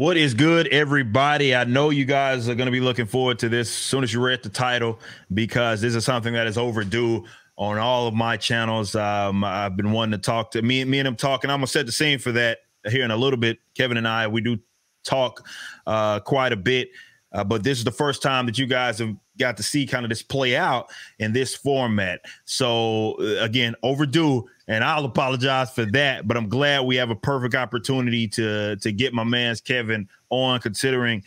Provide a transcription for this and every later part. What is good, everybody? I know you guys are going to be looking forward to this as soon as you read the title, because this is something that is overdue on all of my channels. I've been wanting to talk to me and him talking. I'm going to set the scene for that here in a little bit. Kevin and I, we do talk quite a bit, but this is the first time that you guys have got to see kind of this play out in this format. So again, overdue, and I'll apologize for that, but I'm glad we have a perfect opportunity to get my man's Kevin on, considering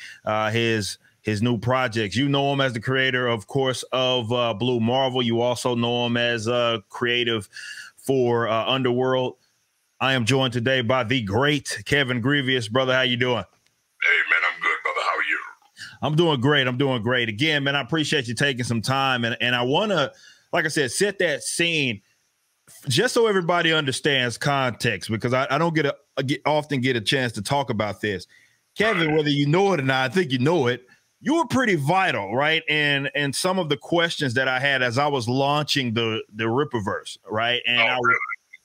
his new projects. You know him as the creator, of course, of Blue Marvel. You also know him as creative for Underworld. I am joined today by the great Kevin Grevioux. Brother, how you doing? Hey, man, I'm good, brother. How are you? I'm doing great. I'm doing great. Again, man, I appreciate you taking some time. And I want to, like I said, set that scene just so everybody understands context, because I don't often get a chance to talk about this. Kevin, whether you know it or not, I think you know it, you were pretty vital, right? And some of the questions that I had as I was launching the Rippaverse, right? And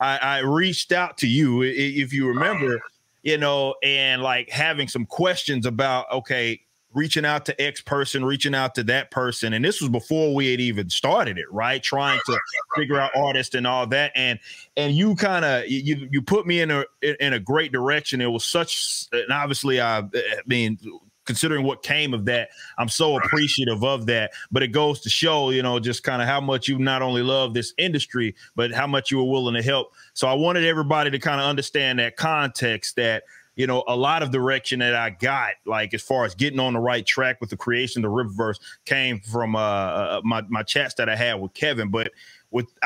I reached out to you, if you remember, you know, and like having some questions about, okay, reaching out to X person, reaching out to that person. And this was before we had even started it, right? Trying to figure out artists and all that. And you kind of, you put me in a great direction. It was such, and obviously, I mean, considering what came of that, I'm so appreciative of that. But it goes to show, you know, just kind of how much you not only love this industry, but how much you were willing to help. So I wanted everybody to kind of understand that context, that, you know, a lot of direction that I got, like as far as getting on the right track with the creation of the Rippaverse, came from my chats that I had with Kevin. But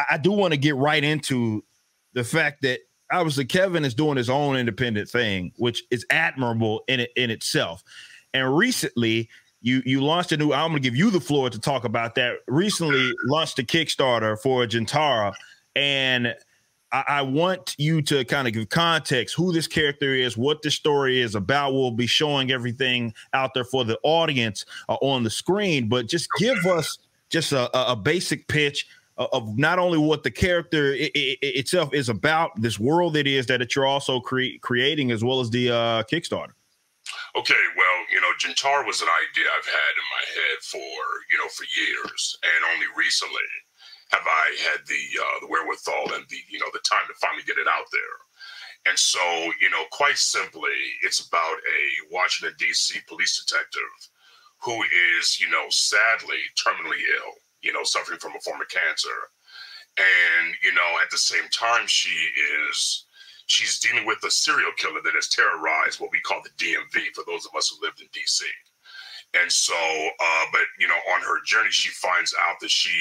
I do want to get right into the fact that obviously Kevin is doing his own independent thing, which is admirable in itself. And recently, you launched a new, I'm going to give you the floor to talk about that. Recently launched a Kickstarter for Djinntara, and I want you to kind of give context, who this character is, what the story is about. We'll be showing everything out there for the audience on the screen, but just give us just a basic pitch of not only what the character itself is about, this world it is that you're also creating, as well as the Kickstarter. Okay, well, you know, Djinntara was an idea I've had in my head for, you know, for years, and only recently have I had the wherewithal and the, you know, the time to finally get it out there. And so, you know, quite simply, it's about a Washington, D.C. police detective who is, you know, sadly terminally ill, you know, suffering from a form of cancer. And, you know, at the same time, she's dealing with a serial killer that has terrorized what we call the DMV, for those of us who lived in D.C. And so, but, you know, on her journey, she finds out that she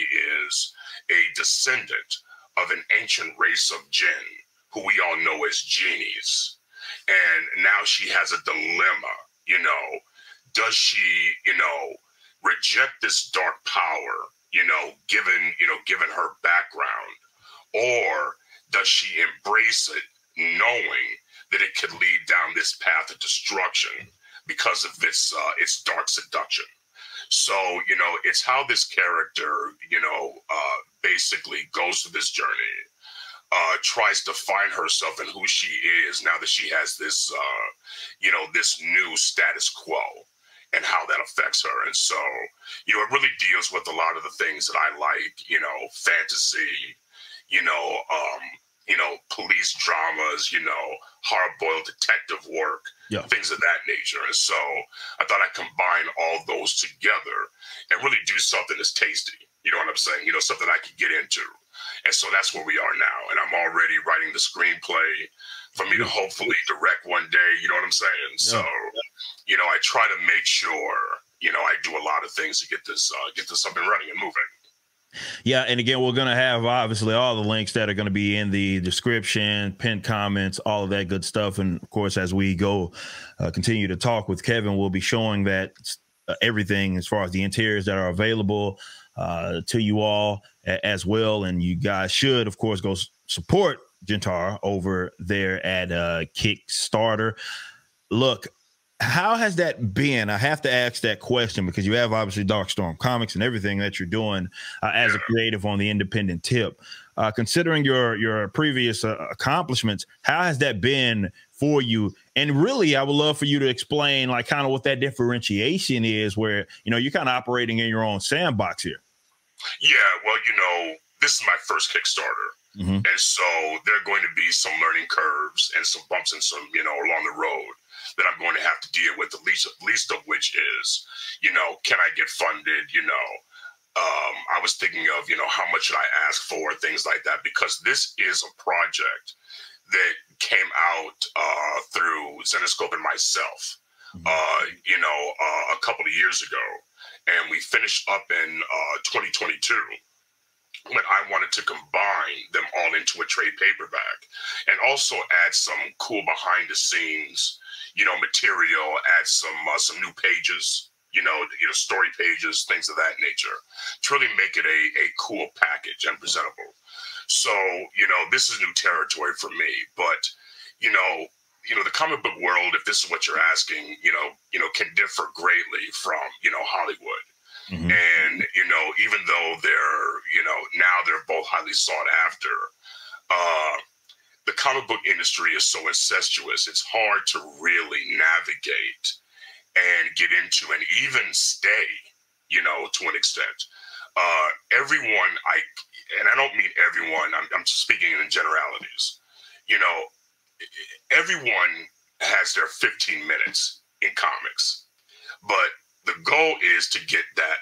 is a descendant of an ancient race of Jinn, who we all know as genies. And now she has a dilemma, you know, does she, you know, reject this dark power, you know, given her background, or does she embrace it, knowing that it could lead down this path of destruction because of its dark seduction? So, you know, it's how this character, you know, basically goes through this journey, tries to find herself and who she is now that she has this, you know, this new status quo, and how that affects her. And so, you know, it really deals with a lot of the things that I like, you know, fantasy, you know, police dramas, you know, hard-boiled detective work, things of that nature. And so I thought I'd combine all those together and really do something that's tasty. You know what I'm saying? You know, something I could get into. And so that's where we are now. And I'm already writing the screenplay for me to hopefully direct one day. You know what I'm saying? Yeah. So, you know, I try to make sure, you know, I do a lot of things to get this up and running and moving. Yeah, and again, we're going to have, obviously, all the links that are going to be in the description, pinned comments, all of that good stuff. And, of course, as we go continue to talk with Kevin, we'll be showing that everything as far as the interiors that are available to you all as well. And you guys should, of course, go support Djinntara over there at Kickstarter. Look, how has that been? I have to ask that question, because you have obviously Darkstorm Comics and everything that you're doing as a creative on the independent tip. Considering your previous accomplishments, how has that been for you? And really, I would love for you to explain like kind of what that differentiation is where, you know, you're kind of operating in your own sandbox here. Yeah, well, you know, this is my first Kickstarter. Mm-hmm. And so there are going to be some learning curves and some bumps and some, you know, along the road that I'm going to have to deal with, the least of which is, you know, can I get funded? You know, I was thinking of, you know, how much should I ask for, things like that, because this is a project that came out through Zenescope and myself, mm-hmm. You know, a couple of years ago. And we finished up in 2022. But I wanted to combine them all into a trade paperback and also add some cool behind the scenes, you know, material, add some new pages, you know, story pages, things of that nature, to really make it a cool package and presentable. So, you know, this is new territory for me, but, you know, the comic book world, if this is what you're asking, you know, can differ greatly from, you know, Hollywood. Mm-hmm. And, you know, even though they're, you know, now they're both highly sought after, the comic book industry is so incestuous, it's hard to really navigate and get into and even stay, you know, to an extent. Everyone, and I don't mean everyone, I'm speaking in generalities, you know, everyone has their 15 minutes in comics, but the goal is to get that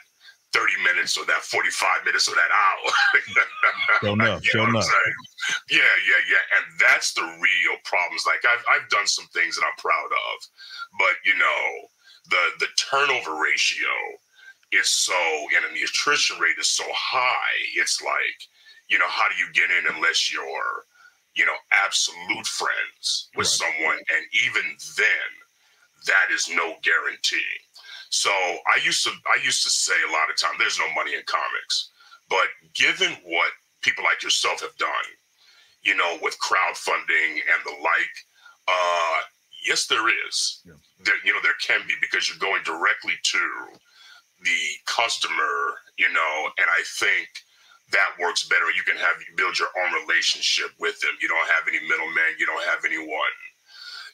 30 minutes or that 45 minutes or that hour. Yeah. And that's the real problems. Like I've done some things that I'm proud of, but you know, the turnover ratio is so, and the attrition rate is so high. It's like, you know, how do you get in unless you're, you know, absolute friends with someone? And even then that is no guarantee. So I used to say a lot of time, there's no money in comics, but given what people like yourself have done, you know, with crowdfunding and the like, yes, there is. Yeah. There can be, because you're going directly to the customer, you know, and I think that works better. You can build your own relationship with them. You don't have any middleman. You don't have anyone,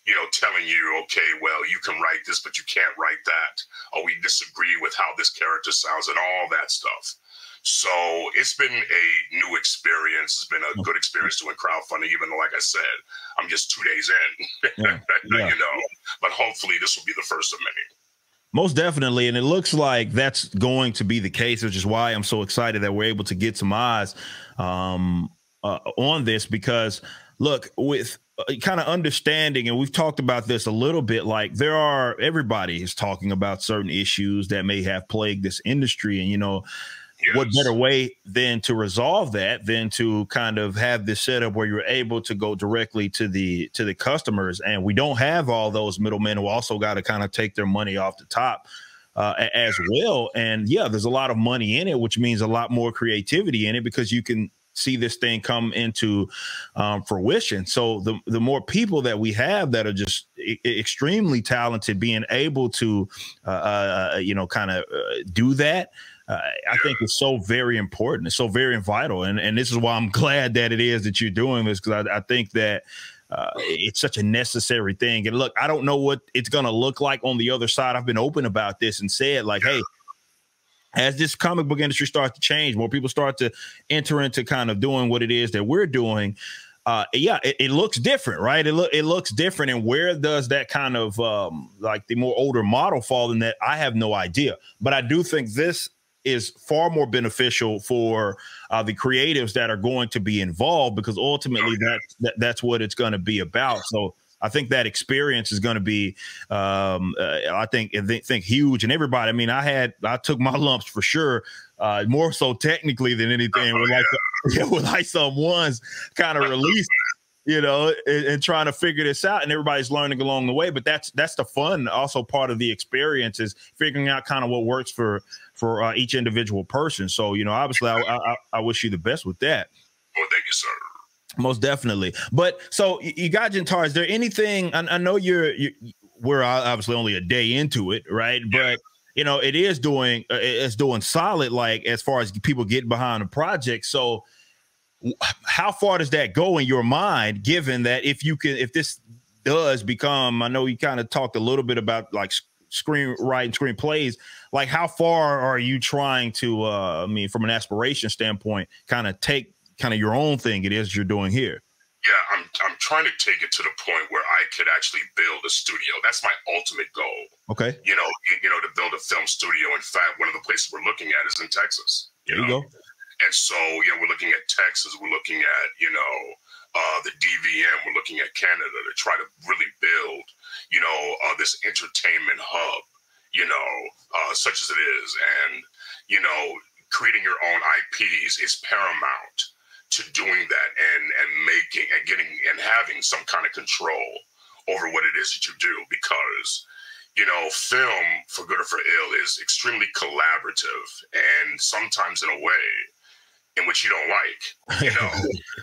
you know, telling you, okay, well, you can write this, but you can't write that. Or we disagree with how this character sounds and all that stuff. So it's been a new experience. It's been a good experience doing crowdfunding, even though, like I said, I'm just 2 days in, yeah. You know, but hopefully this will be the first of many. Most definitely. And it looks like that's going to be the case, which is why I'm so excited that we're able to get some eyes on this, because look, with kind of understanding, and we've talked about this a little bit, like everybody is talking about certain issues that may have plagued this industry. And, you know, yes, what better way than to resolve that than to kind of have this setup where you're able to go directly to the customers. And we don't have all those middlemen who also got to kind of take their money off the top as well. And yeah, there's a lot of money in it, which means a lot more creativity in it, because you can see this thing come into fruition. So the more people that we have that are just extremely talented, being able to, you know, kind of do that, I think is so very important. It's so very vital. And this is why I'm glad that it is that you're doing this, because I think that it's such a necessary thing. And look, I don't know what it's going to look like on the other side. I've been open about this and said, like, hey, as this comic book industry starts to change, more people start to enter into kind of doing what it is that we're doing. Yeah, it looks different, right? It looks different. And where does that kind of like the more older model fall in that? I have no idea. But I do think this is far more beneficial for the creatives that are going to be involved, because ultimately that's what it's going to be about. So I think that experience is going to be, I think huge. And everybody, I mean, I took my lumps for sure, more so technically than anything. With someone's kind of release, you know, and trying to figure this out, and everybody's learning along the way. But that's the fun. Also part of the experience is figuring out kind of what works for each individual person. So, you know, obviously I wish you the best with that. Well, thank you, sir. Most definitely. But so you got Djinntara. Is there anything? I know we're obviously only a day into it, right? But you know, it is doing solid. Like as far as people getting behind the project. So how far does that go in your mind? Given that if you can, if this does become, I know you kind of talked a little bit about like screenwriting, screenplays, like how far are you trying to, I mean, from an aspiration standpoint, kind of take kind of your own thing it is you're doing here? Yeah, I'm trying to take it to the point where I could actually build a studio. That's my ultimate goal. Okay. You know, to build a film studio. In fact, one of the places we're looking at is in Texas. There you go. And so, you know, we're looking at Texas. We're looking at, you know, the DVM. We're looking at Canada to try to really build, you know, this entertainment hub, you know, such as it is. And, you know, creating your own IPs is paramount to doing that and making and getting and having some kind of control over what it is that you do, because, you know, film, for good or for ill, is extremely collaborative, and sometimes in a way in which you don't like, you know.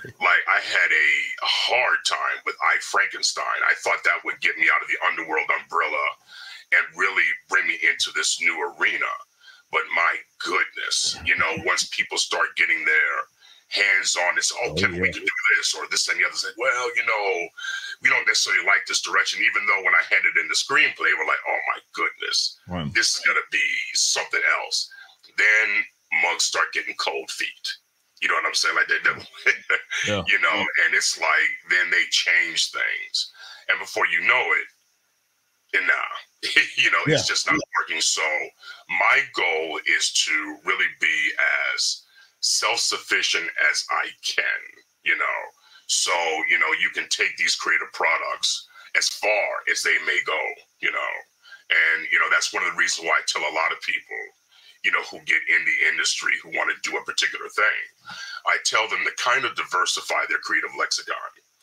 Like, I had a hard time with I Frankenstein. I thought that would get me out of the Underworld umbrella and really bring me into this new arena. But my goodness, you know, once people start getting there, hands-on, it's, oh, Kevin, we can do this or this and the other. Said, well, you know, we don't necessarily like this direction, even though when I handed in the screenplay, we're like, oh my goodness, this is going to be something else. Then mugs start getting cold feet. You know what I'm saying? Like, they don't, yeah. You know, and it's like, then they change things. And before you know it, and nah, you know, it's just not working. So my goal is to really be as self-sufficient as I can, you know. So, you know, you can take these creative products as far as they may go, you know. And, you know, that's one of the reasons why I tell a lot of people, you know, who get in the industry, who want to do a particular thing, I tell them to kind of diversify their creative lexicon.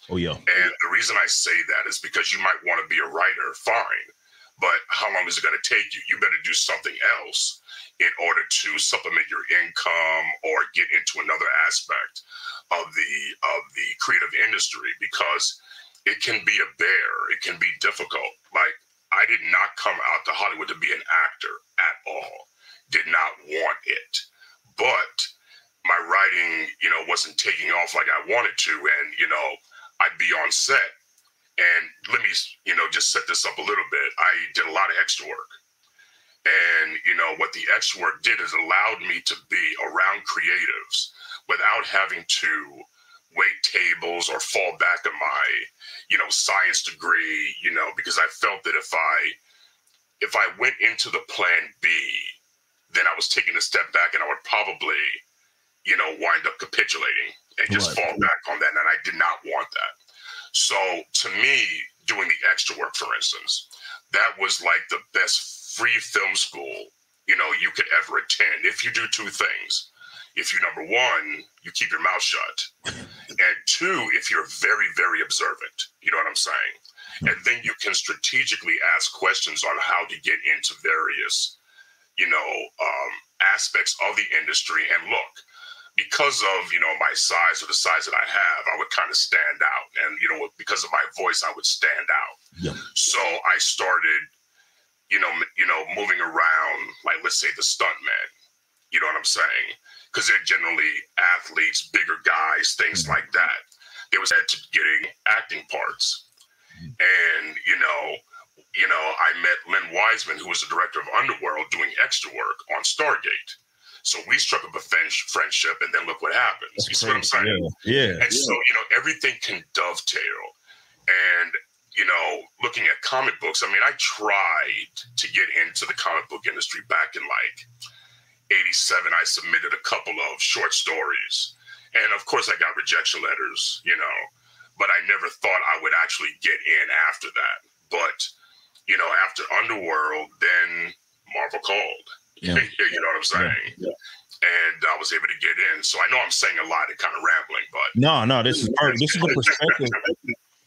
Oh, yeah. And the reason I say that is because you might want to be a writer, fine, but how long is it going to take you? You better do something else in order to supplement your income or get into another aspect of the creative industry, because it can be a bear, it can be difficult. Like, I did not come out to Hollywood to be an actor at all, did not want it. But my writing, you know, wasn't taking off like I wanted to. And, you know, I'd be on set, and let me, you know, just set this up a little bit. I did a lot of extra work. And, you know, what the extra work did is allowed me to be around creatives without having to wait tables or fall back on my, you know, science degree, you know, because I felt that if I went into the plan B, then I was taking a step back and I would probably, you know, wind up capitulating and just fall back on that. And I did not want that. So to me, doing the extra work, for instance, that was like the best free film school, you know, you could ever attend. If you do two things, if you, number one, you keep your mouth shut, and two, if you're very, very observant, you know what I'm saying? And then you can strategically ask questions on how to get into various, you know, aspects of the industry. And look, because of, you know, my size or the size that I have, I would kind of stand out. And, you know, because of my voice, I would stand out. Yep. So I started, you know, moving around, like, let's say the stuntman, you know what I'm saying? Because they're generally athletes, bigger guys, things like that. There was that to getting acting parts. And, you know, I met Len Wiseman, who was the director of Underworld, doing extra work on Stargate. So we struck up a friendship, and then look what happens. That's, you see what I'm saying? Yeah. And so, you know, everything can dovetail. And, you know, looking at comic books, I mean, I tried to get into the comic book industry back in like 87. I submitted a couple of short stories. And of course I got rejection letters, you know, but I never thought I would actually get in after that. But, you know, after Underworld, then Marvel called. Yeah. You know what I'm saying? Yeah. And I was able to get in. So I know I'm saying a lot and kind of rambling, but no, this is perfect. This is the perspective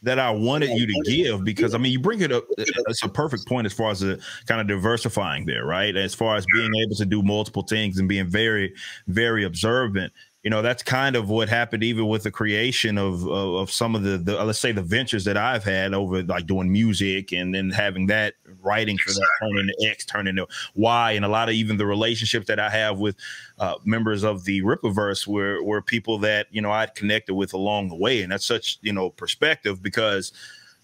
that I wanted you to give, because I mean, you bring it up. It's a perfect point as far as the kind of diversifying there, right? As far as being able to do multiple things and being very, very observant. You know, that's kind of what happened even with the creation of some of the let's say the ventures that I've had over, like doing music and then having that writing for that, turning to X, turning to Y, and a lot of even the relationships that I have with members of the Rippaverse were people that, you know, I'd connected with along the way. And that's such, you know, perspective, because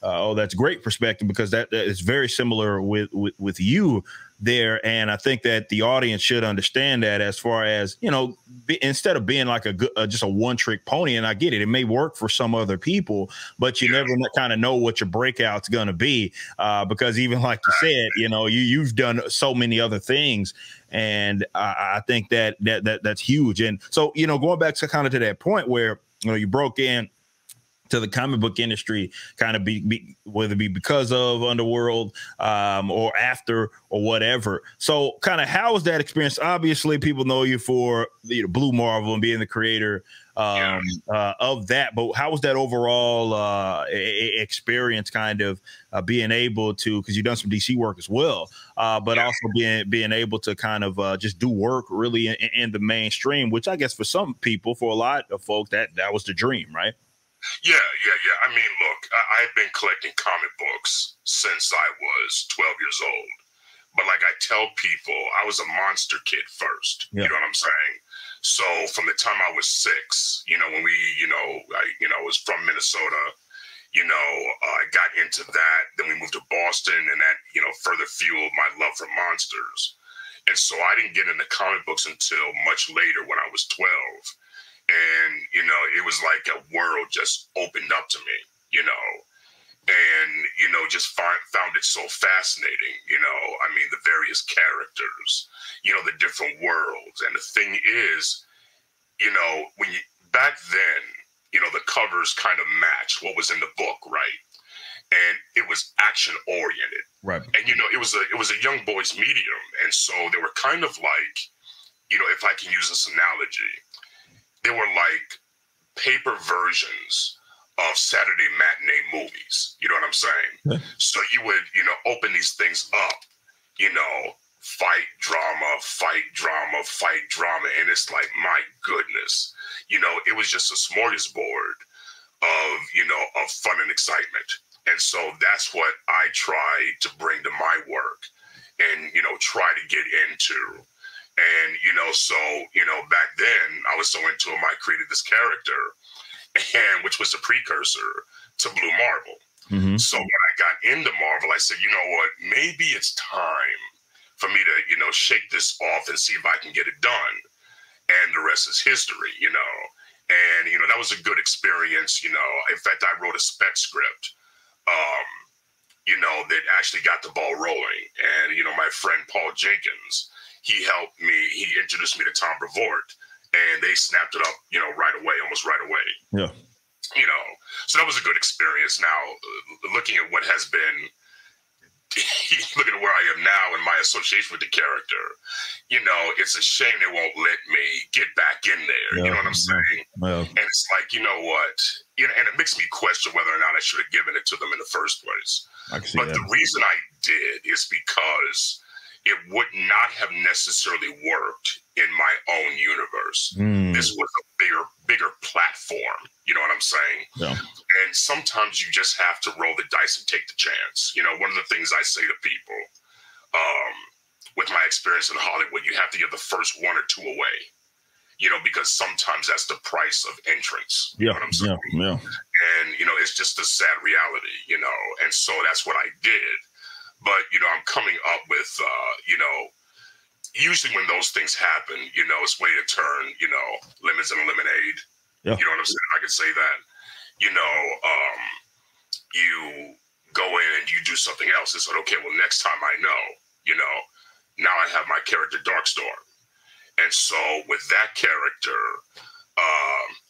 Oh, that's great perspective, because that is very similar with you there. And I think that the audience should understand that, as far as, you know, instead of being like just a one trick pony. And I get it. It may work for some other people, but you never kind of know what your breakout's going to be, because even like you said, you know, you've done so many other things. And I think that's huge. And so, you know, going back to kind of to that point where, you know, you broke in to the comic book industry, kind of whether it be because of Underworld or after or whatever. So kind of how was that experience? Obviously, people know you for Blue Marvel and being the creator of that. But how was that overall experience, kind of being able to, because you've done some DC work as well, but also being able to kind of just do work really in the mainstream, which I guess for some people, for a lot of folks, that was the dream, right? Yeah. I mean, look, I've been collecting comic books since I was 12 years old. But like I tell people, I was a monster kid first. Yeah. You know what I'm saying? So from the time I was 6, you know, when we, I was from Minnesota, I got into that. Then we moved to Boston, and that, further fueled my love for monsters. And so I didn't get into comic books until much later, when I was 12. And, it was like a world just opened up to me, and, just found it so fascinating, I mean, the various characters, the different worlds. And the thing is, when you, back then, the covers kind of matched what was in the book, right? And it was action oriented. Right. And, it was a young boy's medium. And so they were kind of like, if I can use this analogy, they were like paper versions of Saturday matinee movies. You know what I'm saying? So you would, open these things up, fight, drama, fight, drama, fight, drama. And it's like, my goodness, it was just a smorgasbord of, of fun and excitement. And so that's what I try to bring to my work and, try to get into. And, back then I was so into him, I created this character, and which was the precursor to Blue Marvel. Mm-hmm. So when I got into Marvel, I said, you know what, maybe it's time for me to, shake this off and see if I can get it done. And the rest is history, And, that was a good experience, In fact, I wrote a spec script, that actually got the ball rolling. And, my friend Paul Jenkins, he helped me. He introduced me to Tom Brevoort, and they snapped it up, right away, almost right away. Yeah. So that was a good experience. Now, looking at what has been, looking at where I am now and my association with the character, it's a shame they won't let me get back in there. Yeah. You know what I'm saying? Yeah. And it's like, and it makes me question whether or not I should have given it to them in the first place. But the reason I did is because it would not have necessarily worked in my own universe. Mm. This was a bigger platform. You know what I'm saying? Yeah. And sometimes you just have to roll the dice and take the chance. One of the things I say to people, with my experience in Hollywood, you have to give the first one or two away, because sometimes that's the price of entrance. Yeah. You know what I'm saying? Yeah. And, it's just a sad reality, and so that's what I did. But, I'm coming up with, usually when those things happen, it's way to turn, lemons into lemonade. Yeah. You know what I'm saying? I could say that, you go in and you do something else. It's like, okay, well, next time I know, now I have my character Darkstorm. And so with that character,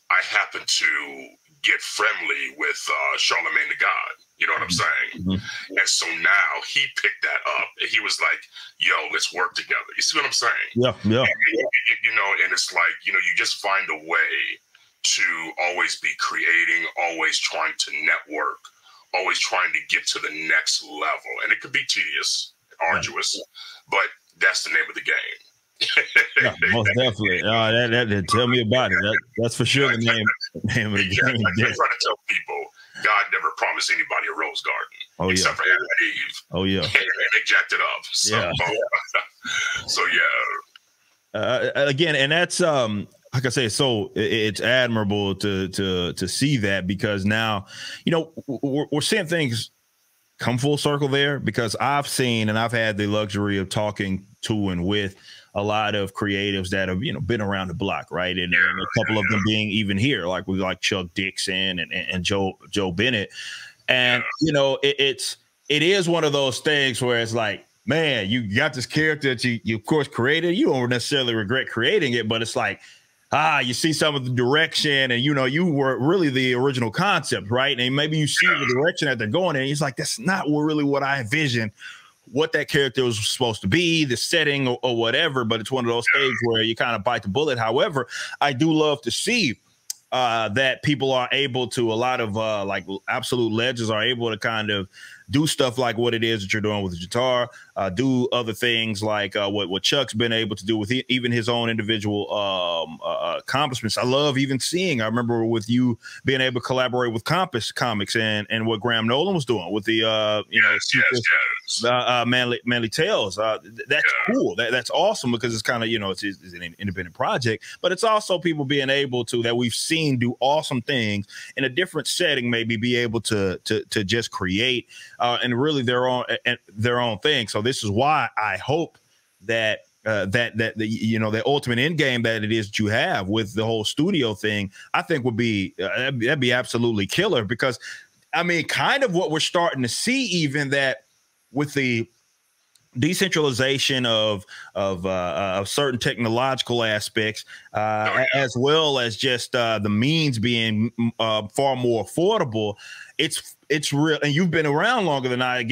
I happen to get friendly with Charlemagne Tha God. You know what I'm saying? Mm-hmm. And so now he picked that up, and he was like, yo, let's work together. You see what I'm saying? Yeah, yeah. And, and it's like, you just find a way to always be creating, always trying to network, always trying to get to the next level. And it could be tedious, arduous, but that's the name of the game. Yeah, most definitely. Tell me about it. That's for sure the name of the game. I try to tell people, God never promised anybody a rose garden, except for Adam and Eve. Oh yeah, and they jacked it up. So yeah. So yeah. Again, and that's like I say, so it's admirable to see that, because now, you know, we're seeing things come full circle there, because I've seen, and I've had the luxury of talking to and with a lot of creatives that have, you know, been around the block, right? And a couple of them being even here, like we like Chuck Dixon and Joe Bennett. And, you know, it is one of those things where it's like, man, you got this character that you of course created. You don't necessarily regret creating it, but it's like, you see some of the direction, and you know, you were really the original concept, right? And maybe you see the direction that they're going in, and it's like, that's not really what I envisioned, what that character was supposed to be, the setting or whatever. But it's one of those things where you kind of bite the bullet. However, I do love to see that people are able to, a lot of like absolute legends are able to kind of do stuff like what it is that you're doing with Djinntara, do other things like what Chuck's been able to do with even his own individual accomplishments. I love even seeing, I remember with you being able to collaborate with Compass Comics and what Graham Nolan was doing with the, you know, Manly Tales. That's cool. That's awesome, because it's kind of, you know, it's an independent project, but it's also people being able to, that we've seen do awesome things in a different setting, maybe be able to just create and really their own thing. So this is why I hope that that you know, the ultimate end game that it is that you have with the whole studio thing, I think would be that'd be absolutely killer, because I mean, kind of what we're starting to see, even that with the decentralization of certain technological aspects, as well as just the means being far more affordable. It's real, and you've been around longer than I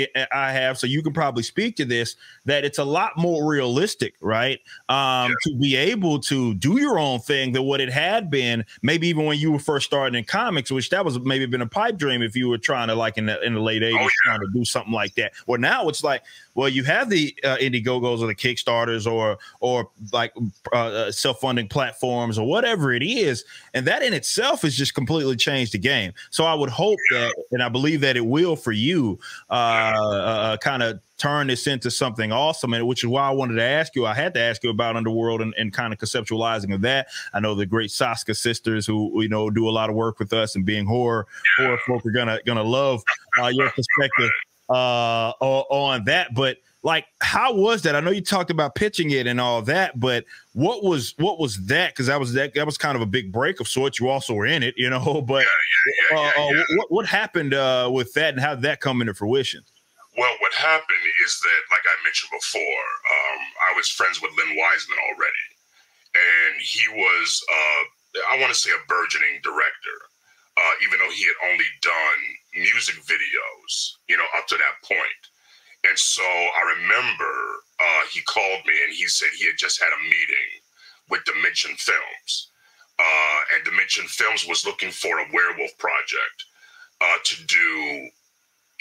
have, so you can probably speak to this, that it's a lot more realistic, right? To be able to do your own thing than what it had been, maybe even when you were first starting in comics, which that was maybe been a pipe dream if you were trying to, like, in the late 80s, trying to do something like that. Well, now it's like, well, you have the Indiegogos or the Kickstarters or like self-funding platforms or whatever it is, and that in itself has just completely changed the game. So I would hope that, and I believe that it will for you, kind of turn this into something awesome, and which is why I wanted to ask you. I had to ask you about Underworld and kind of conceptualizing of that. I know the great Soska sisters, who, you know, do a lot of work with us, and being horror folk, are gonna love your perspective on that. But like, how was that? I know you talked about pitching it and all that, but what was that? Because that was kind of a big break of sorts. You also were in it, you know. But what happened with that, and how did that come into fruition? Well, what happened is that, like I mentioned before, I was friends with Len Wiseman already, and he was, I want to say, a burgeoning director, even though he had only done music videos, you know, up to that point. And so I remember he called me and he said he had just had a meeting with Dimension Films. And Dimension Films was looking for a werewolf project to do,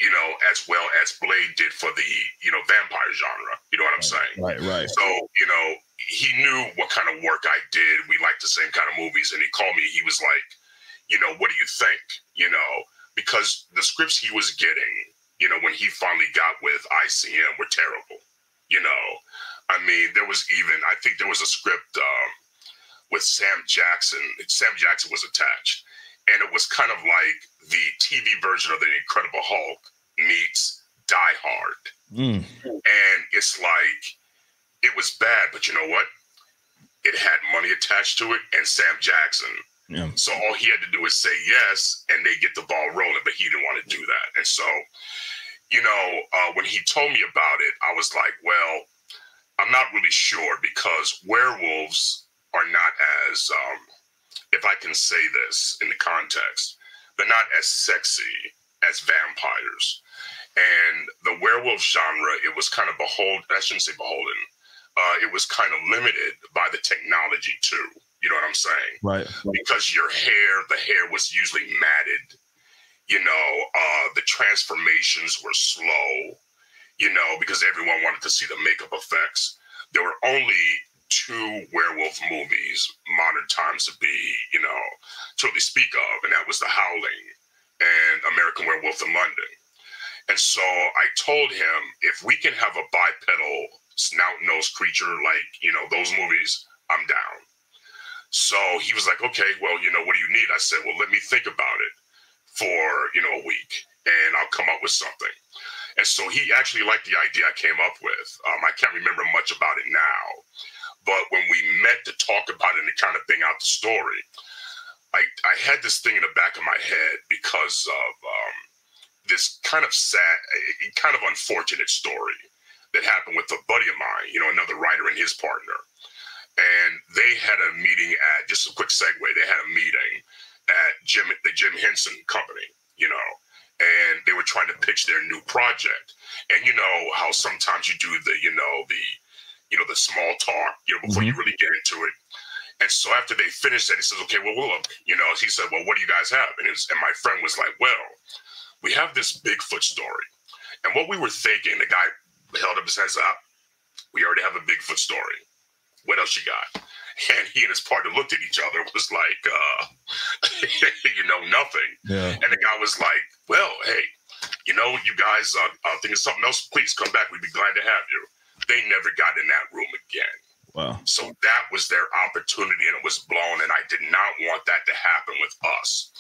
you know, as well as Blade did for the, you know, vampire genre. You know what I'm saying? Right. So, you know, he knew what kind of work I did. We liked the same kind of movies. And he called me. He was like, you know, what do you think? You know, because the scripts he was getting, you know, when he finally got with ICM, were terrible. You know, I mean, there was even, I think there was a script with Sam Jackson. Sam Jackson was attached, and it was kind of like the TV version of The Incredible Hulk meets Die Hard. Mm. And it's like, it was bad, but you know what? It had money attached to it and Sam Jackson. Yeah. So all he had to do is say yes, and they get the ball rolling, but he didn't want to do that. And so, you know, when he told me about it, I was like, well, I'm not really sure, because werewolves are not as, if I can say this in the context, they're not as sexy as vampires. And the werewolf genre, it was kind of I shouldn't say beholden. It was kind of limited by the technology too. You know what I'm saying? Right. Because the hair was usually matted, you know, the transformations were slow, you know, because everyone wanted to see the makeup effects. There were only 2 werewolf movies, modern times to be, you know, to really speak of. And that was The Howling and American Werewolf in London. And so I told him, if we can have a bipedal snout-nosed creature like, you know, those movies, I'm down. So he was like, okay, well, you know, what do you need? I said, well, let me think about it for, you know, a week and I'll come up with something. And so he actually liked the idea I came up with. I can't remember much about it now, but when we met to talk about it and to kind of bang out the story, I had this thing in the back of my head because of this kind of sad, kind of unfortunate story that happened with a buddy of mine, you know, another writer and his partner. And they had a meeting at, just a quick segue, they had a meeting at the Jim Henson Company, you know, and they were trying to pitch their new project. And you know how sometimes you do the small talk, you know, before you really get into it. And so after they finished that, he says, okay, well, look, you know, he said, well, what do you guys have? And my friend was like, well, we have this Bigfoot story. And what we were thinking, the guy held up his hands up, we already have a Bigfoot story. What else you got? And he and his partner looked at each other, was like, you know, nothing. Yeah. And the guy was like, well, hey, you know, you guys think of something else, please come back. We'd be glad to have you. They never got in that room again. Wow. So that was their opportunity, and it was blown, and I did not want that to happen with us.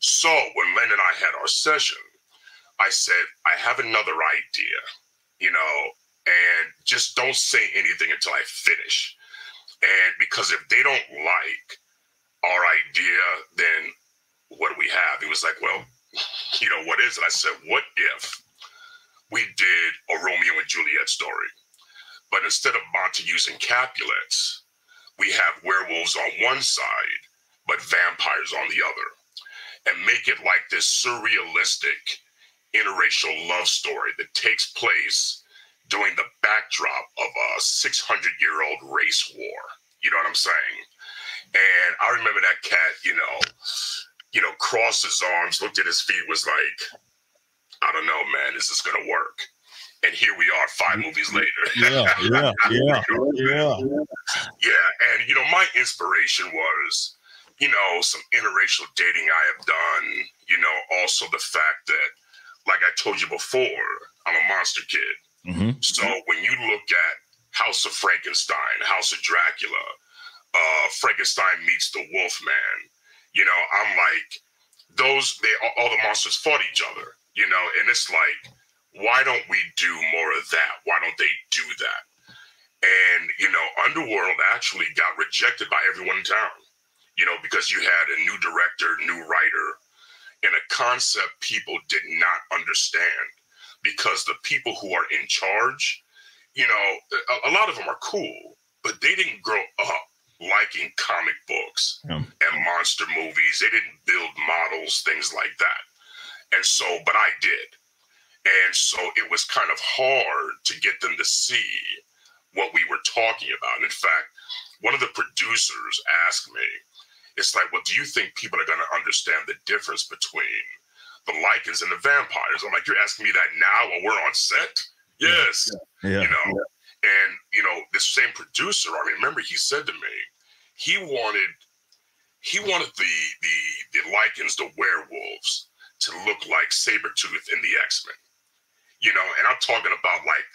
So when Len and I had our session, I said, I have another idea, you know, and just don't say anything until I finish. And because if they don't like our idea, then what do we have? He was like, well, you know, what is it? I said, what if we did a Romeo and Juliet story? But instead of Montagues and Capulets, we have werewolves on one side, but vampires on the other, and make it like this surrealistic interracial love story that takes place during the backdrop of a 600-year-old race war. You know what I'm saying? And I remember that cat, you know, crossed his arms, looked at his feet, was like, I don't know, man, is this gonna work? And here we are 5 movies later. Yeah. And, you know, my inspiration was, you know, some interracial dating I have done, you know, also the fact that, like I told you before, I'm a monster kid. Mm-hmm. So when you look at House of Frankenstein, House of Dracula, Frankenstein Meets the Wolfman, you know, I'm like, all the monsters fought each other, you know, and it's like, why don't we do more of that? Why don't they do that? And, you know, Underworld actually got rejected by everyone in town, you know, because you had a new director, new writer, and a concept people did not understand, because the people who are in charge, you know, a lot of them are cool, but they didn't grow up liking comic books and monster movies. They didn't build models, things like that. And so, but I did. And so it was kind of hard to get them to see what we were talking about. And in fact, one of the producers asked me, it's like, well, do you think people are going to understand the difference between the lichens and the vampires? I'm like, you're asking me that now while we're on set? Yes. You know, and, you know, this same producer, I remember he said to me, he wanted the lichens, the werewolves, to look like Sabretooth in the X-Men. You know, and I'm talking about like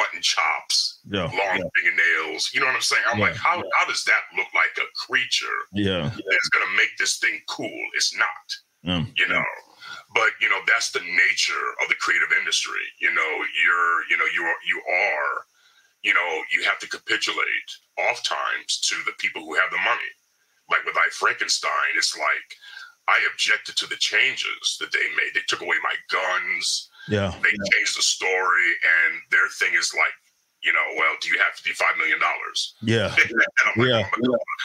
mutton chops, long fingernails. You know what I'm saying? I'm like, how does that look like a creature that's going to make this thing cool? It's not, you know. But, you know, that's the nature of the creative industry. You know, you have to capitulate oft times to the people who have the money. Like with I Frankenstein, it's like, I objected to the changes that they made. They took away my guns. They changed the story, and their thing is like, you know, well, do you have $55 million?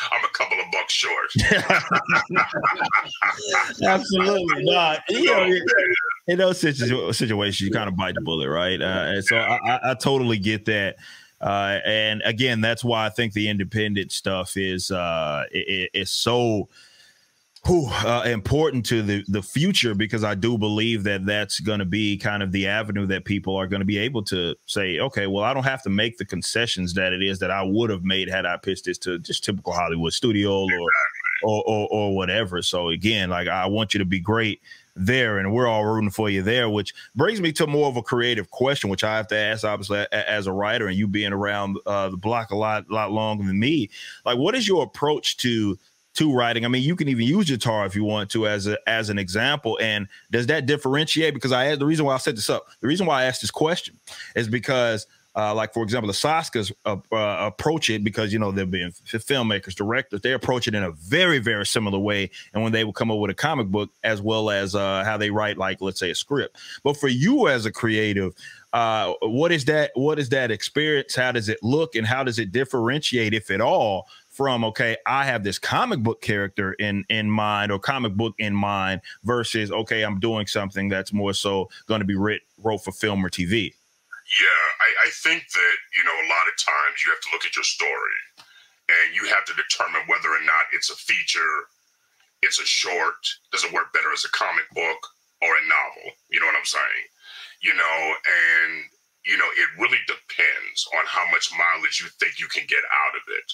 I'm a couple of bucks short. Absolutely not. In those situations, you kind of bite the bullet, right? And so I totally get that. And again, that's why I think the independent stuff is it's so important to the future, because I do believe that that's going to be kind of the avenue that people are going to be able to say, okay, well, I don't have to make the concessions that it is that I would have made had I pitched this to just typical Hollywood studio or whatever. So again, like, I want you to be great. there, and we're all rooting for you there, which brings me to more of a creative question, which I have to ask, obviously, as a writer, and you being around the block a lot longer than me. Like, what is your approach to writing? I mean, you can even use Djinntara if you want to as an example. And does that differentiate? Because I had the reason why I set this up. The reason why I asked this question is because like, for example, the Soskas approach it because, you know, they're being filmmakers, directors. They approach it in a very, very similar way. And when they would come up with a comic book, as well as how they write, like, let's say, a script. But for you as a creative, what is that? What is that experience? How does it look, and how does it differentiate, if at all, from, okay, I have this comic book character in mind, or comic book in mind, versus, okay, I'm doing something that's more so going to be wrote for film or TV? Yeah, I think that, you know, a lot of times you have to look at your story, and you have to determine whether or not it's a feature, it's a short, does it work better as a comic book or a novel? You know what I'm saying? You know, and, you know, it really depends on how much mileage you think you can get out of it.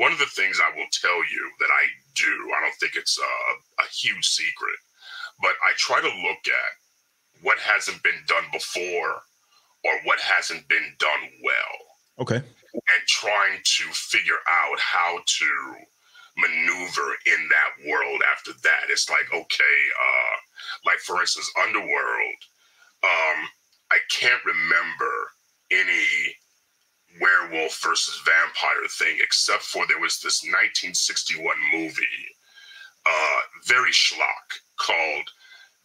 One of the things I will tell you that I do, I don't think it's a huge secret, but I try to look at what hasn't been done before, or what hasn't been done well. Okay. And trying to figure out how to maneuver in that world after that. It's like, okay, like, for instance, Underworld, I can't remember any werewolf versus vampire thing, except for there was this 1961 movie, very schlock, called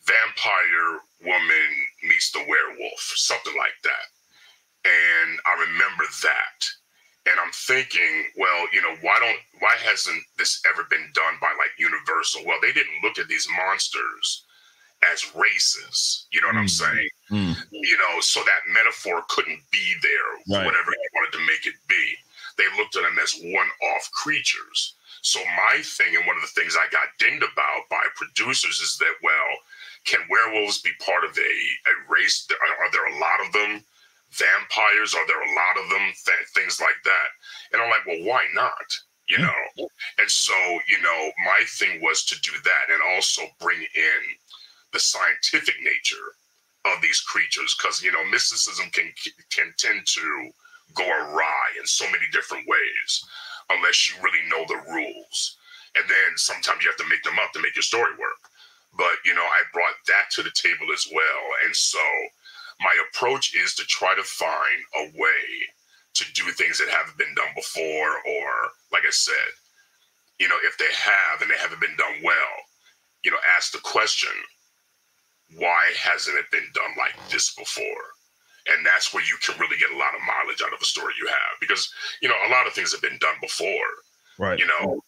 Vampire Woman Meets the Werewolf, something like that. And I remember that. And I'm thinking, well, you know, why hasn't this ever been done by, like, Universal? Well, they didn't look at these monsters as races, you know what I'm saying? You know, so that metaphor couldn't be there, right, whatever you wanted to make it be. They looked at them as one-off creatures. So my thing, and one of the things I got dinged about by producers, is that, well, can werewolves be part of a race? Are there a lot of them? Vampires, are there a lot of them? Things like that. And I'm like, well, why not? You know? And so, you know, my thing was to do that, and also bring in the scientific nature of these creatures, because, you know, mysticism can tend to go awry in so many different ways unless you really know the rules. And then sometimes you have to make them up to make your story work. But, you know, I brought that to the table as well. And so my approach is to try to find a way to do things that haven't been done before, or, like I said, you know, if they have and they haven't been done well, you know, ask the question, why hasn't it been done like this before? And that's where you can really get a lot of mileage out of a story you have, because, you know, a lot of things have been done before, right? You know,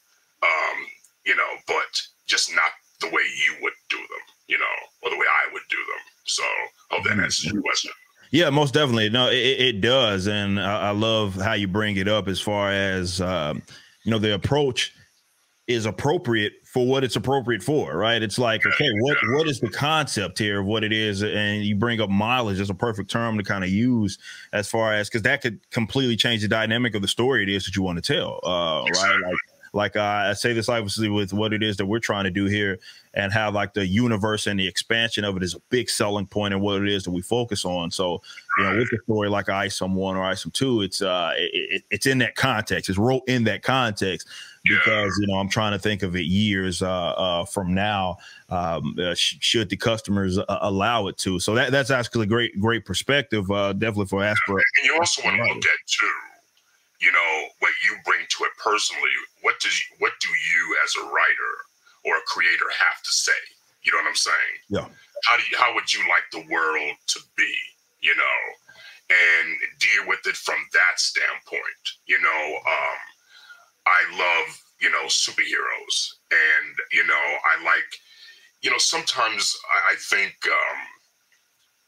you know, but just not the way you would do them, you know, or the way I would do them. So hope that answers your question. Yeah, most definitely. No, it does. And I love how you bring it up as far as, you know, the approach is appropriate for what it's appropriate for, right? It's like, okay, what is the concept here of what it is? And you bring up mileage as a perfect term to kind of use, as far as, because that could completely change the dynamic of the story it is that you want to tell, exactly. Right? Like I say this obviously with what it is that we're trying to do here, and how, like, the universe and the expansion of it is a big selling point in what it is that we focus on. So, you know, with the story like ICM 1 or ICM 2, it's in that context. It's wrote in that context, because, you know, I'm trying to think of it years from now, should the customers allow it to. So that's actually a great perspective, definitely for aspirants. And you also want to look at, too, you know, what you bring to it personally. What do you as a writer or a creator have to say? You know what I'm saying? Yeah. How would you like the world to be, you know, and deal with it from that standpoint? You know, I love, you know, superheroes, and, you know, I like, you know, sometimes I think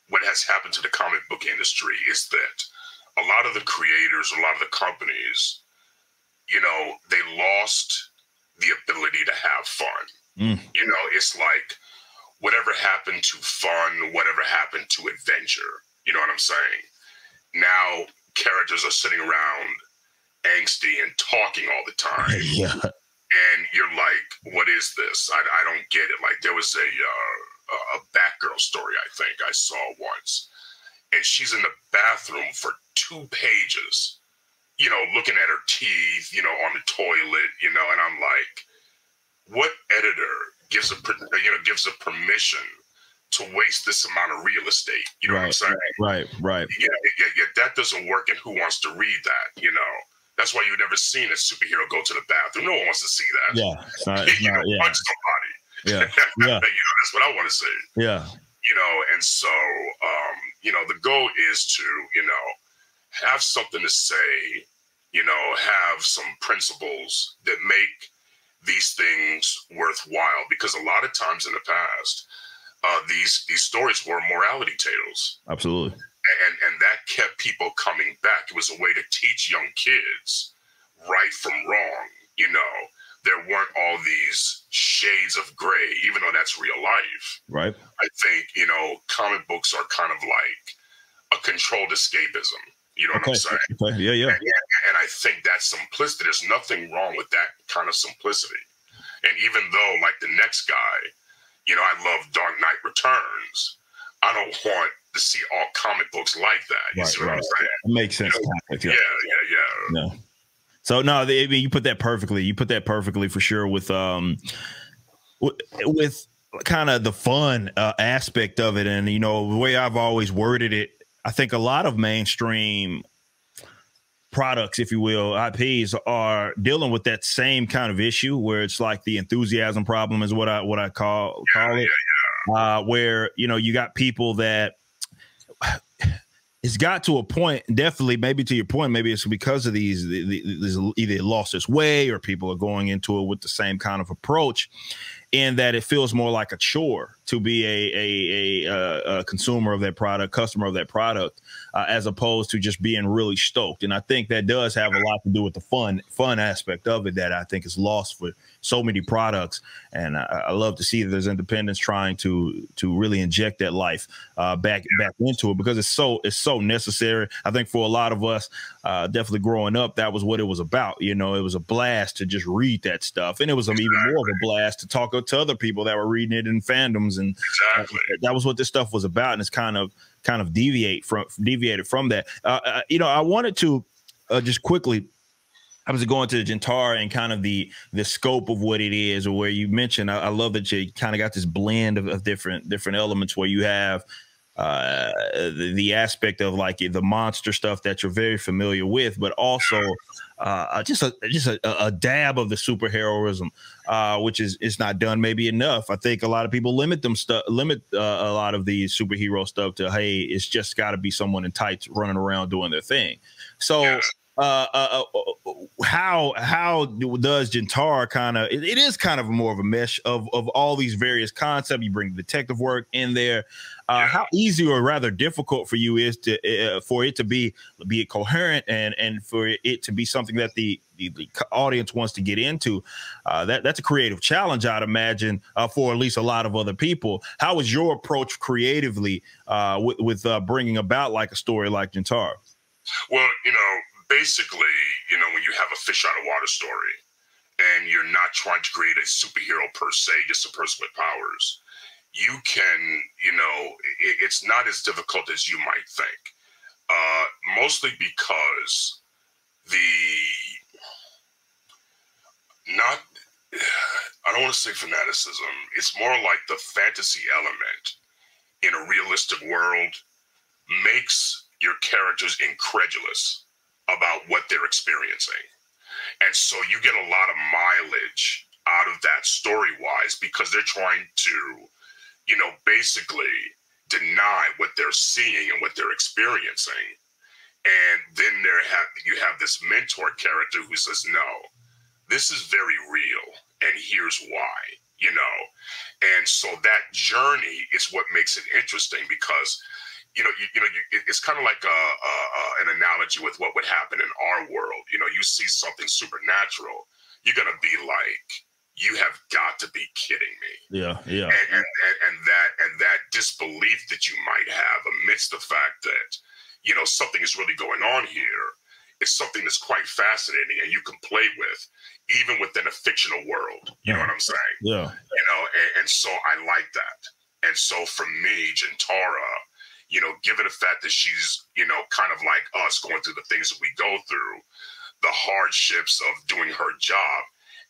what has happened to the comic book industry is that a lot of the creators, a lot of the companies, you know, they lost the ability to have fun. You know, it's like, whatever happened to fun, whatever happened to adventure, you know what I'm saying? Now characters are sitting around angsty and talking all the time. And you're like, what is this? I don't get it. Like, there was a Batgirl story, I think I saw once, and she's in the bathroom for 2 pages, you know, looking at her teeth, you know, on the toilet, you know, and I'm like, what editor gives a, you know, gives a permission to waste this amount of real estate? You know what I'm saying? Right. Yeah. That doesn't work. And who wants to read that? You know, that's why you've never seen a superhero go to the bathroom. No one wants to see that. Yeah. It's not, you know, punch somebody. Yeah. Yeah. You know, that's what I want to see. Yeah. You know, and so, you know, the goal is to, you know, have something to say, you know, have some principles that make these things worthwhile, because a lot of times in the past, these stories were morality tales. Absolutely. And that kept people coming back. It was a way to teach young kids right from wrong. You know, there weren't all these shades of gray, even though that's real life. Right. I think, you know, comic books are kind of like a controlled escapism. You know what I'm saying? Okay. Yeah. And I think that simplicity, there's nothing wrong with that kind of simplicity. And even though, like the next guy, you know, I love Dark Knight Returns. I don't want to see all comic books like that. You see what I'm saying? It makes sense. Yeah. So, no, I mean, you put that perfectly. You put that perfectly for sure with kind of the fun aspect of it. And, you know, the way I've always worded it, I think a lot of mainstream products, if you will, IPs are dealing with that same kind of issue where it's like the enthusiasm problem is what I call it. Where, you know, you got people that it's got to a point, definitely, maybe to your point, maybe it's because of these either lost its way or people are going into it with the same kind of approach, in that it feels more like a chore to be a consumer of that product, customer of that product, as opposed to just being really stoked. And I think that does have a lot to do with the fun aspect of it that I think is lost for so many products. And I love to see that there's independents trying to really inject that life back into it, because it's so necessary. I think for a lot of us, definitely growing up, that was what it was about. You know, it was a blast to just read that stuff, and it was even more of a blast to talk to other people that were reading it in fandoms, and that was what this stuff was about. And it's kind of deviated from that. You know, I wanted to just quickly, I was going to Djinntara and kind of the scope of what it is, or where you mentioned, I love that you kind of got this blend of different elements where you have the aspect of like the monster stuff that you're very familiar with, but also just a dab of the superheroism, which is not done maybe enough. I think a lot of people limit a lot of these superhero stuff to, hey, it's just got to be someone in tights running around doing their thing. So how does Djinntara kind of, it is kind of more of a mesh of all these various concepts. You bring detective work in there. How easy or rather difficult for you is to for it to be coherent and for it to be something that the audience wants to get into? That's a creative challenge, I'd imagine, for at least a lot of other people. How was your approach creatively with bringing about like a story like Djinntara? Well, you know, basically, you know, when you have a fish out of water story and you're not trying to create a superhero per se, just a person with powers, you can, you know, it's not as difficult as you might think, mostly because I don't want to say fanaticism, it's more like the fantasy element in a realistic world makes your characters incredulous about what they're experiencing. And so you get a lot of mileage out of that story-wise, because they're trying to, you know, basically deny what they're seeing and what they're experiencing. And then you have this mentor character who says, no, this is very real, and here's why, you know? And so that journey is what makes it interesting, because, you know, it's kind of like an analogy with what would happen in our world. You know, you see something supernatural, you're going to be like, you have got to be kidding me. Yeah. And that disbelief that you might have amidst the fact that, you know, something is really going on here is something that's quite fascinating and you can play with, even within a fictional world. You know what I'm saying? Yeah. You know, and so I like that. And so for me, Djinntara, you know, given the fact that she's, you know, kind of like us going through the things that we go through, the hardships of doing her job,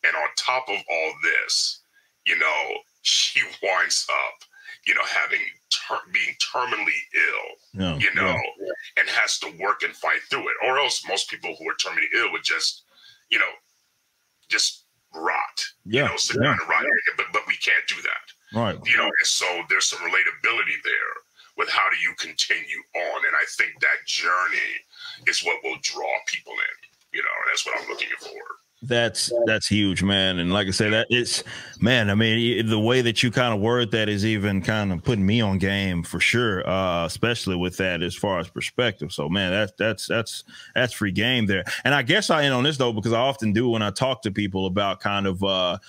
and on top of all this, you know, she winds up, you know, having being terminally ill, you know, and has to work and fight through it. Or else most people who are terminally ill would just, you know, just rot, you know, sit down and rot. But we can't do that. Right. You know, and so there's some relatability there with how do you continue on. And I think that journey is what will draw people in, you know, and that's what I'm looking for. That's huge, man. And like I said, that it's, man, I mean, the way that you kind of word that is even kind of putting me on game for sure, especially with that as far as perspective. So, man, that's free game there. And I guess I end on this, though, because I often do when I talk to people about kind of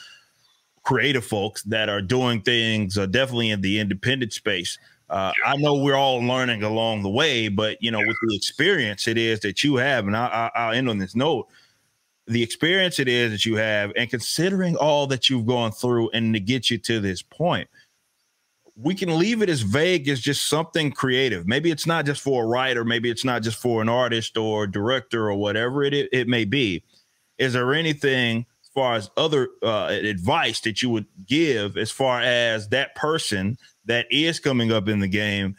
creative folks that are doing things definitely in the independent space. I know we're all learning along the way, but, you know, with the experience it is that you have, and I'll end on this note, the experience it is that you have, and considering all that you've gone through and to get you to this point, we can leave it as vague as just something creative. Maybe it's not just for a writer. Maybe it's not just for an artist or director or whatever it may be. Is there anything as far as other advice that you would give as far as that person that is coming up in the game,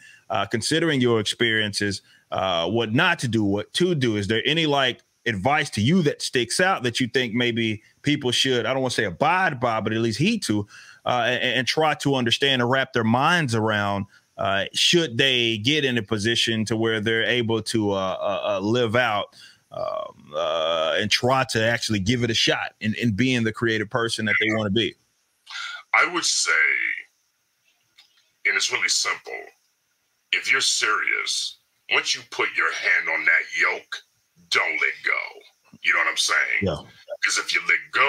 considering your experiences, what not to do, what to do? Is there any like advice to you that sticks out that you think maybe people should, I don't want to say abide by, but at least heed to, and try to understand and wrap their minds around, should they get in a position to where they're able to live out and try to actually give it a shot in being the creative person that they want to be? I would say, and it's really simple, if you're serious, once you put your hand on that yoke, don't let go. You know what I'm saying? Because if you let go,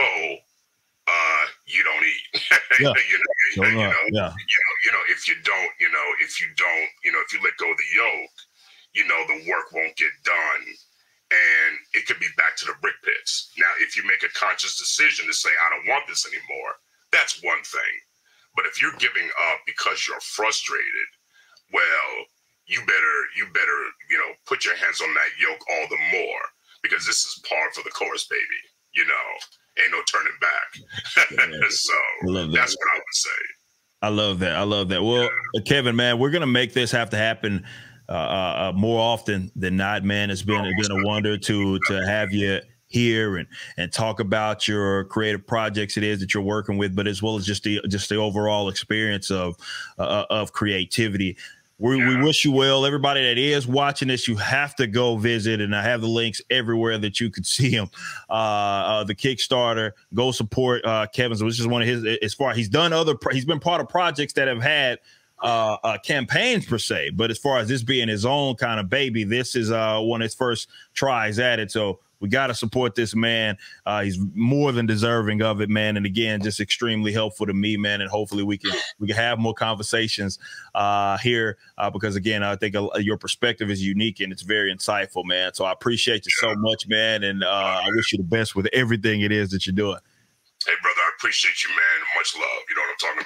you don't eat. If you don't, if you let go of the yoke, you know, the work won't get done, and it could be back to the brick pits. Now, if you make a conscious decision to say, I don't want this anymore, that's one thing. But if you're giving up because you're frustrated, well, you better, you know, put your hands on that yoke all the more, because this is par for the course, baby. You know, ain't no turning back. So that's what I would say. I love that. I love that. Well, Kevin, man, we're going to make this have to happen more often than not, man. It's been a wonder to have you here and talk about your creative projects it is that you're working with, but as well as just the overall experience of creativity. We wish you well. Everybody that is watching this, you have to go visit, and I have the links everywhere that you can see them. The Kickstarter, go support Kevin's, which is one of his. As far he's done other, he's been part of projects that have had campaigns per se, but as far as this being his own kind of baby, this is one of his first tries at it. So we got to support this man. He's more than deserving of it, man. And again, just extremely helpful to me, man. And hopefully we can have more conversations here because, again, I think your perspective is unique and it's very insightful, man. So I appreciate you so much, man. And I wish you the best with everything it is that you're doing. Hey, brother, I appreciate you, man. Much love. You know what I'm talking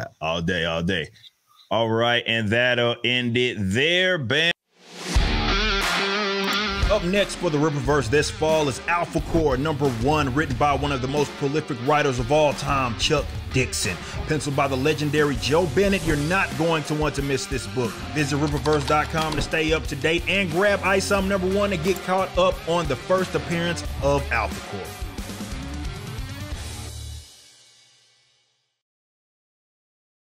about. All day, all day. All right. And that'll end it there, man. Up next for the Rippaverse this fall is AlphaCore #1, written by one of the most prolific writers of all time, Chuck Dixon. Penciled by the legendary Joe Bennett, you're not going to want to miss this book. Visit Rippaverse.com to stay up to date and grab ICM #1 to get caught up on the first appearance of AlphaCore.